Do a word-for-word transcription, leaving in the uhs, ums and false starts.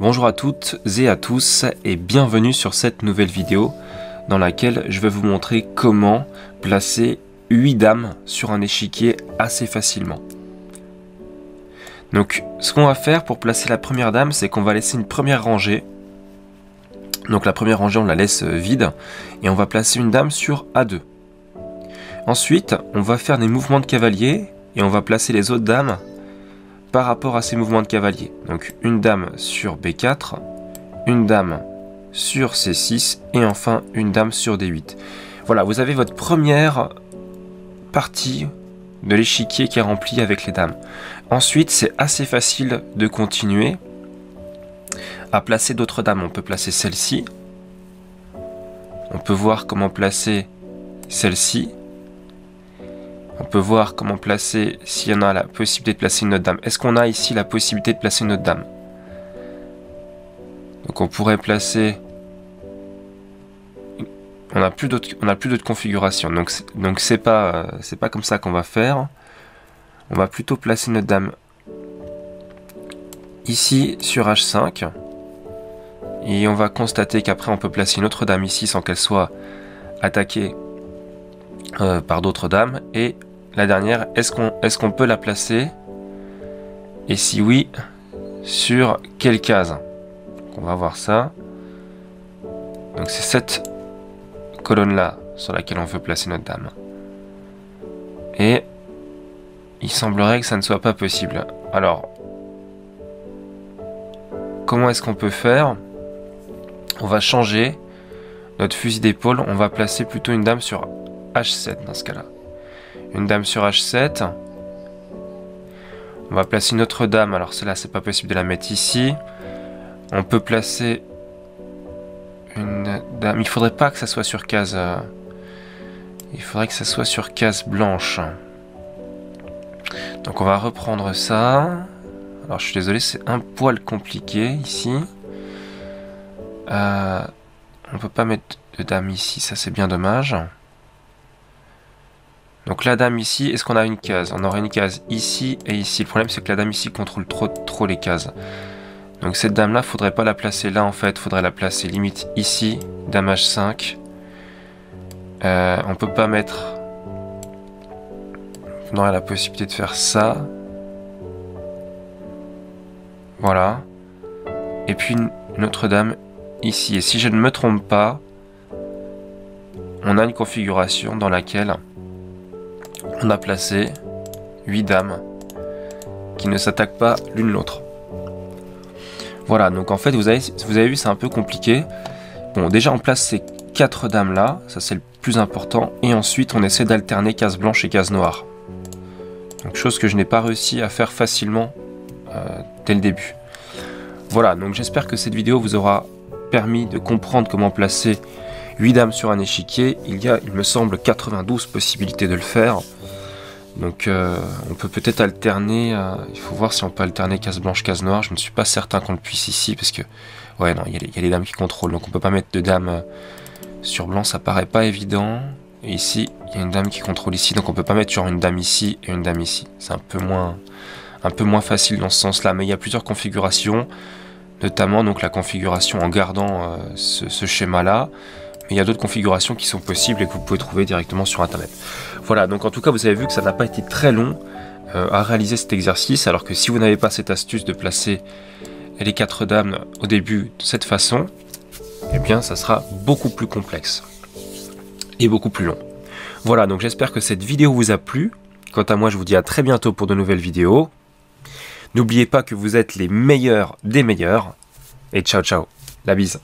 Bonjour à toutes et à tous et bienvenue sur cette nouvelle vidéo dans laquelle je vais vous montrer comment placer huit dames sur un échiquier assez facilement. Donc ce qu'on va faire pour placer la première dame, c'est qu'on va laisser une première rangée. Donc la première rangée, on la laisse vide et on va placer une dame sur A deux. Ensuite, on va faire des mouvements de cavalier et on va placer les autres dames par rapport à ces mouvements de cavalier. Donc une dame sur B quatre, une dame sur C six et enfin une dame sur D huit. Voilà, vous avez votre première partie de l'échiquier qui est remplie avec les dames. Ensuite, c'est assez facile de continuer à placer d'autres dames. On peut placer celle-ci. On peut voir comment placer celle-ci. On peut voir comment placer, s'il y en a la possibilité de placer une autre dame. Est-ce qu'on a ici la possibilité de placer une autre dame? Donc on pourrait placer... On n'a plus d'autres configurations. Donc donc c'est pas, c'est pas comme ça qu'on va faire. On va plutôt placer notre dame ici sur H cinq. Et on va constater qu'après on peut placer une autre dame ici sans qu'elle soit attaquée euh, par d'autres dames. Et la dernière, est-ce qu'on est-ce qu'on peut la placer? Et si oui, sur quelle case? On va voir ça. Donc c'est cette colonne là sur laquelle on veut placer notre dame. Et il semblerait que ça ne soit pas possible. Alors, comment est-ce qu'on peut faire? On va changer notre fusil d'épaule. On va placer plutôt une dame sur H sept dans ce cas-là. Une dame sur H sept. On va placer une autre dame. Alors celle-là, c'est pas possible de la mettre ici. On peut placer une dame. Il faudrait pas que ça soit sur case. Euh... Il faudrait que ça soit sur case blanche. Donc on va reprendre ça. Alors je suis désolé, c'est un poil compliqué ici. Euh, on peut pas mettre de dame ici, ça c'est bien dommage. Donc la dame ici, est-ce qu'on a une case? On aura une case ici et ici. Le problème c'est que la dame ici contrôle trop, trop les cases. Donc cette dame là, faudrait pas la placer là en fait, faudrait la placer limite ici, dame H cinq. Euh, on peut pas mettre... On aurait la possibilité de faire ça. Voilà. Et puis Notre-Dame ici. Et si je ne me trompe pas, on a une configuration dans laquelle on a placé huit dames qui ne s'attaquent pas l'une l'autre. Voilà, donc en fait, vous avez, vous avez vu, c'est un peu compliqué. Bon, déjà, on place ces quatre dames là. Ça, c'est le plus important. Et ensuite, on essaie d'alterner case blanche et case noire. Donc chose que je n'ai pas réussi à faire facilement euh, dès le début. Voilà, donc j'espère que cette vidéo vous aura permis de comprendre comment placer huit dames sur un échiquier. Il y a, il me semble, quatre-vingt-douze possibilités de le faire. Donc euh, on peut peut-être alterner, euh, il faut voir si on peut alterner case blanche, case noire. Je ne suis pas certain qu'on le puisse ici parce que, ouais non, il y, y a les dames qui contrôlent. Donc on ne peut pas mettre de dames sur blanc, ça paraît pas évident. Et ici, il y a une dame qui contrôle ici, donc on peut pas mettre genre une dame ici et une dame ici. C'est un peu moins, un peu moins facile dans ce sens-là, mais il y a plusieurs configurations, notamment donc la configuration en gardant euh, ce, ce schéma-là. Mais il y a d'autres configurations qui sont possibles et que vous pouvez trouver directement sur Internet. Voilà, donc en tout cas, vous avez vu que ça n'a pas été très long euh, à réaliser cet exercice, alors que si vous n'avez pas cette astuce de placer les quatre dames au début de cette façon, eh bien, ça sera beaucoup plus complexe. Et beaucoup plus long. Voilà, donc j'espère que cette vidéo vous a plu. Quant à moi, je vous dis à très bientôt pour de nouvelles vidéos. N'oubliez pas que vous êtes les meilleurs des meilleurs. Et ciao ciao, la bise.